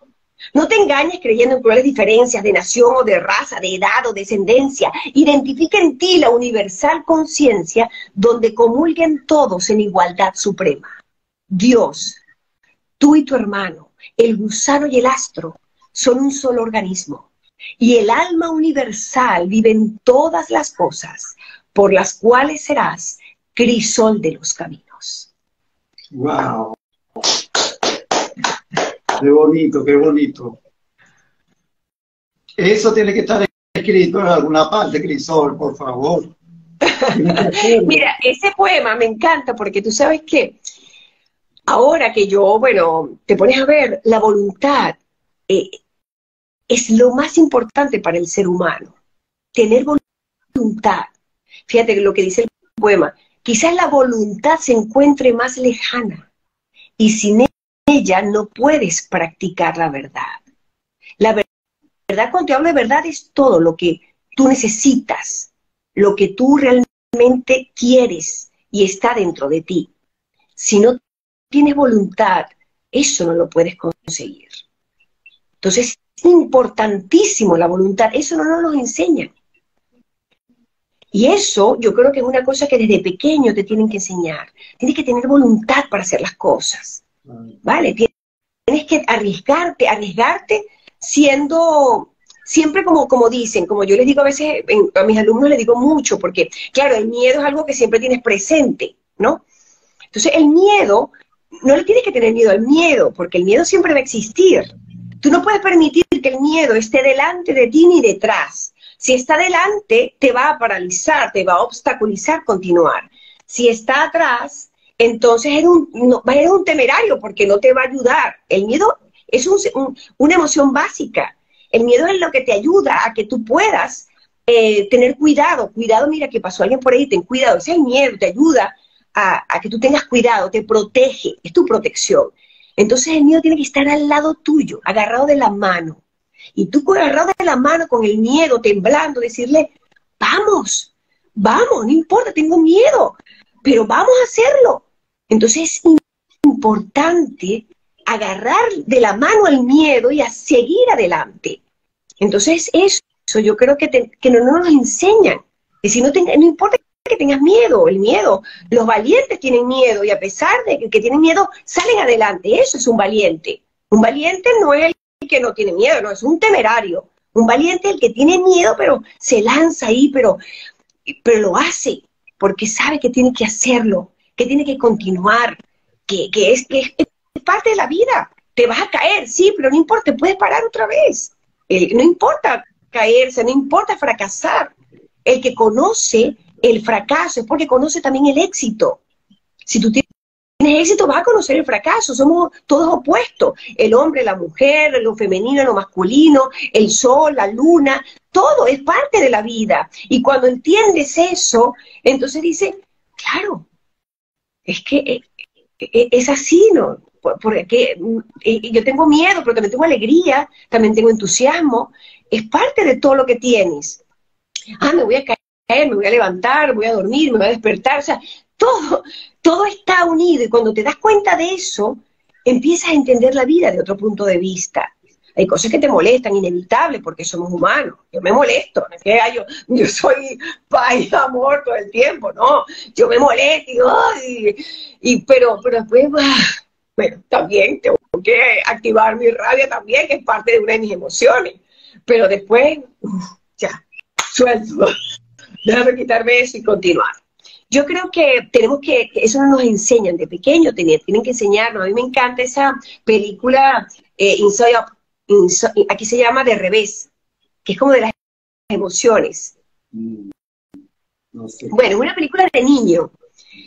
No te engañes creyendo en crueles diferencias de nación o de raza, de edad o descendencia. Identifica en ti la universal conciencia donde comulguen todos en igualdad suprema. Dios, tú y tu hermano, el gusano y el astro, son un solo organismo. Y el alma universal vive en todas las cosas, por las cuales serás crisol de los caminos. ¡Wow! Qué bonito, qué bonito. Eso tiene que estar escrito en alguna parte, Crisol, por favor. Mira, ese poema me encanta porque tú sabes que ahora que yo, bueno, te pones a ver, la voluntad eh, es lo más importante para el ser humano. Tener voluntad. Fíjate lo que dice el poema. Quizás la voluntad se encuentre más lejana y sin ella ella no puedes practicar la verdad. La verdad, cuando te hablo de verdad, es todo lo que tú necesitas, lo que tú realmente quieres y está dentro de ti. Si no tienes voluntad, eso no lo puedes conseguir. Entonces, es importantísimo la voluntad. Eso no nos lo enseñan. Y eso yo creo que es una cosa que desde pequeño te tienen que enseñar. Tienes que tener voluntad para hacer las cosas. Vale, tienes que arriesgarte, arriesgarte siendo, siempre como, como dicen, como yo les digo a veces, en, a mis alumnos les digo mucho, porque claro, el miedo es algo que siempre tienes presente, ¿no? Entonces el miedo, no le tienes que tener miedo al miedo, porque el miedo siempre va a existir. Tú no puedes permitir que el miedo esté delante de ti ni detrás. Si está delante, te va a paralizar, te va a obstaculizar continuar. Si está atrás, entonces eres un, no, eres un temerario porque no te va a ayudar. El miedo es un, un, una emoción básica. El miedo es lo que te ayuda a que tú puedas eh, tener cuidado. Cuidado, mira que pasó alguien por ahí, ten cuidado. Ese es el miedo, te ayuda a, a que tú tengas cuidado, te protege, es tu protección. Entonces el miedo tiene que estar al lado tuyo, agarrado de la mano. Y tú agarrado de la mano con el miedo, temblando, decirle, vamos, vamos, no importa, tengo miedo, pero vamos a hacerlo. Entonces es importante agarrar de la mano el miedo y a seguir adelante. Entonces eso, eso yo creo que, te, que no, no nos enseñan. Y si no, te, no importa que tengas miedo, el miedo. Los valientes tienen miedo y a pesar de que, que tienen miedo, salen adelante. Eso es un valiente. Un valiente no es el que no tiene miedo, no es un temerario. Un valiente es el que tiene miedo, pero se lanza ahí, pero, pero lo hace, porque sabe que tiene que hacerlo, que tiene que continuar, que, que, es, que es parte de la vida. Te vas a caer, sí, pero no importa, puedes parar otra vez. El, no importa caerse, no importa fracasar. El que conoce el fracaso es porque conoce también el éxito. Si tú tienes éxito, vas a conocer el fracaso. Somos todos opuestos. El hombre, la mujer, lo femenino, lo masculino, el sol, la luna, todo es parte de la vida. Y cuando entiendes eso, entonces dices, claro, es que es así, ¿no? Porque yo tengo miedo, pero también tengo alegría, también tengo entusiasmo. Es parte de todo lo que tienes. ah, me voy a caer, me voy a levantar, voy a dormir, me voy a despertar, o sea, todo, todo está unido, y cuando te das cuenta de eso, empiezas a entender la vida de otro punto de vista. Hay cosas que te molestan, inevitable, porque somos humanos. Yo me molesto, no es que yo, yo soy paz, amor todo el tiempo, no. Yo me molesto y, oh, y, y pero, pero después, bueno, también tengo que activar mi rabia también, que es parte de una de mis emociones. Pero después, uf, ya, suelto, déjame quitarme eso y continuar. Yo creo que tenemos que, eso no nos enseñan de pequeño, tienen, tienen que enseñarnos. A mí me encanta esa película eh, Inside Up, aquí se llama De Revés, que es como de las emociones. No sé. Bueno, es una película de niño,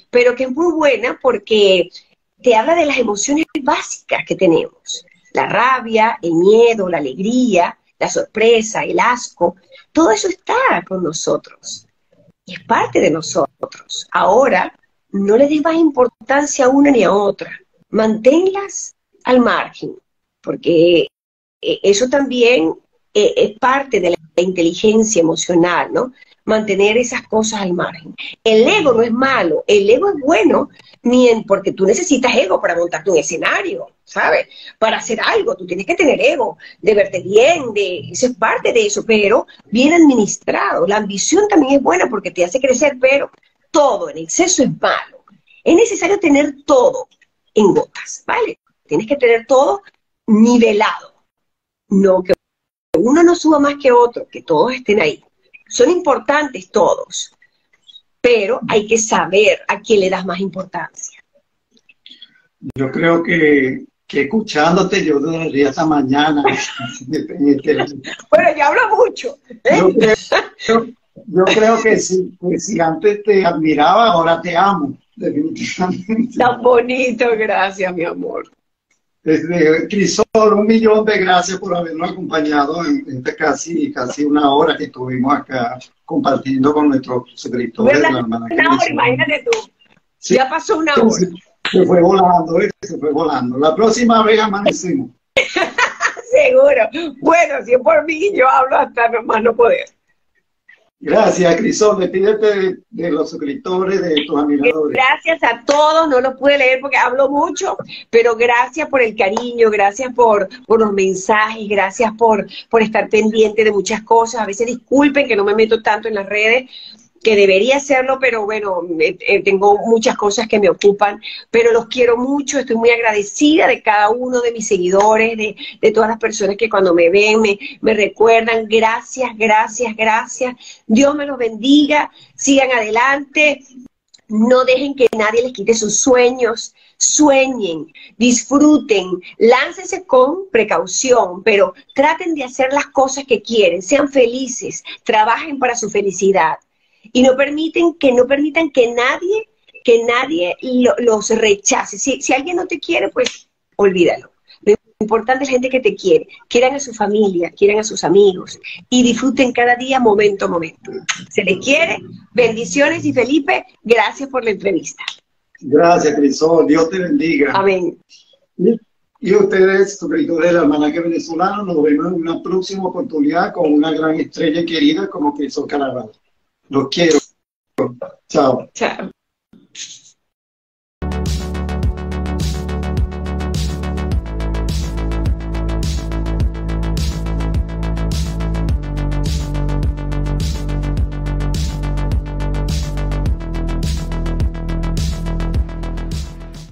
pero que es muy buena porque te habla de las emociones básicas que tenemos. La rabia, el miedo, la alegría, la sorpresa, el asco, todo eso está con nosotros. Y es parte de nosotros. Ahora, no le des más importancia a una ni a otra. Manténlas al margen, porque eso también es parte de la inteligencia emocional, ¿no? Mantener esas cosas al margen. El ego no es malo, el ego es bueno, ni en, porque tú necesitas ego para montarte un escenario, ¿sabes? Para hacer algo, tú tienes que tener ego, de verte bien, de, eso es parte de eso, pero bien administrado. La ambición también es buena porque te hace crecer, pero todo en exceso es malo. Es necesario tener todo en gotas, ¿vale? Tienes que tener todo nivelado. No, que uno no suba más que otro, que todos estén ahí. Son importantes todos, pero hay que saber a quién le das más importancia. Yo creo que, que escuchándote yo duraría hasta mañana. Bueno, ya hablo mucho, ¿eh? Yo, creo, yo creo que si, que si antes te admiraba, ahora te amo, definitivamente. Tan bonito, gracias, mi amor. Desde Crisol, un millón de gracias por habernos acompañado en, en casi, casi una hora que estuvimos acá compartiendo con nuestros suscriptores. Una hora, imagínate tú. Sí. Ya pasó una hora. Se, se fue volando, eh, se fue volando. La próxima vez amanecemos. Seguro. Bueno, si es por mí, yo hablo hasta más no poder. Gracias, Crisol. Despídete de, de los suscriptores, de tus admiradores. Gracias a todos. No los pude leer porque hablo mucho, pero gracias por el cariño, gracias por, por los mensajes, gracias por, por estar pendiente de muchas cosas. A veces disculpen que no me meto tanto en las redes, que debería hacerlo, pero bueno, eh, tengo muchas cosas que me ocupan, pero los quiero mucho, estoy muy agradecida de cada uno de mis seguidores, de, de todas las personas que cuando me ven me, me recuerdan, gracias, gracias, gracias, Dios me los bendiga, sigan adelante, no dejen que nadie les quite sus sueños, sueñen, disfruten, láncense con precaución, pero traten de hacer las cosas que quieren, sean felices, trabajen para su felicidad. Y no permiten que no permitan que nadie, que nadie lo, los rechace. Si, si alguien no te quiere, pues olvídalo. Lo importante es la gente que te quiere. Quieran a su familia, quieran a sus amigos. Y disfruten cada día, momento a momento. Se les quiere. Bendiciones. Y Felipe, gracias por la entrevista. Gracias, Crisol. Dios te bendiga. Amén. Y ustedes, suscriptores del Almanaque Venezolano, nos vemos en una próxima oportunidad con una gran estrella querida como Crisol Carabal. Los quiero. Chao. Chao.